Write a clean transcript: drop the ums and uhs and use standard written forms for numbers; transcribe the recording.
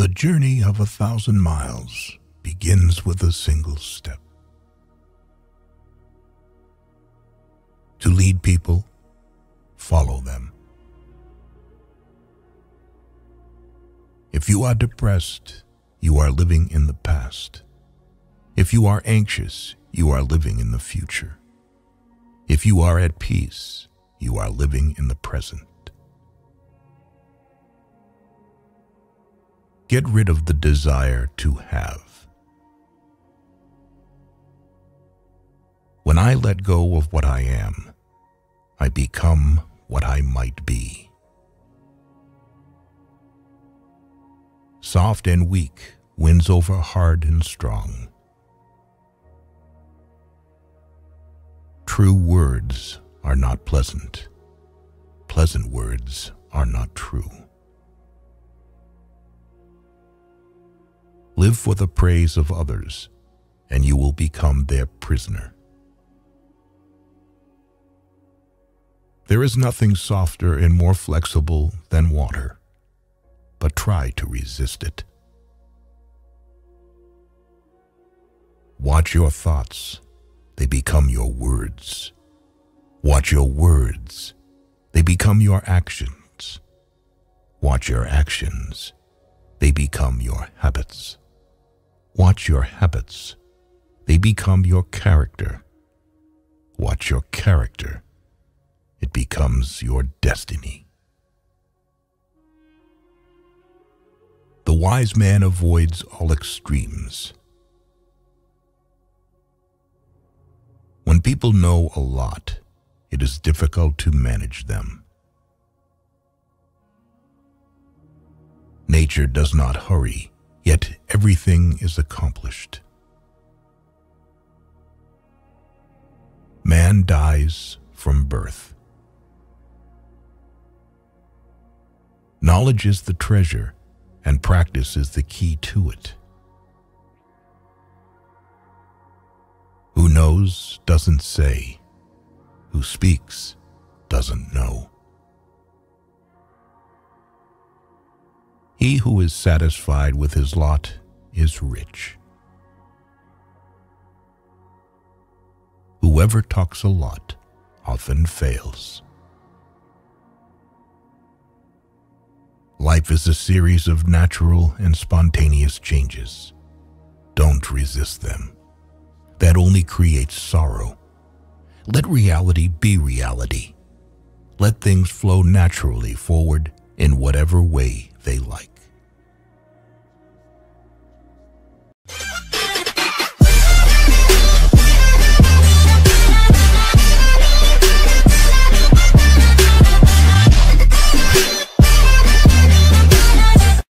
The journey of 1,000 miles begins with a single step. To lead people, follow them. If you are depressed, you are living in the past. If you are anxious, you are living in the future. If you are at peace, you are living in the present. Get rid of the desire to have. When I let go of what I am, I become what I might be. Soft and weak wins over hard and strong. True words are not pleasant. Pleasant words are not true. Live for the praise of others, and you will become their prisoner. There is nothing softer and more flexible than water, but try to resist it. Watch your thoughts, they become your words. Watch your words, they become your actions. Watch your actions, they become your habits. Watch your habits. They become your character. Watch your character. It becomes your destiny. The wise man avoids all extremes. When people know a lot, it is difficult to manage them. Nature does not hurry, yet everything is accomplished. Man dies from birth. Knowledge is the treasure, and practice is the key to it. Who knows doesn't say. Who speaks doesn't know. He who is satisfied with his lot is rich. Whoever talks a lot often fails. Life is a series of natural and spontaneous changes. Don't resist them. That only creates sorrow. Let reality be reality. Let things flow naturally forward in whatever way they like.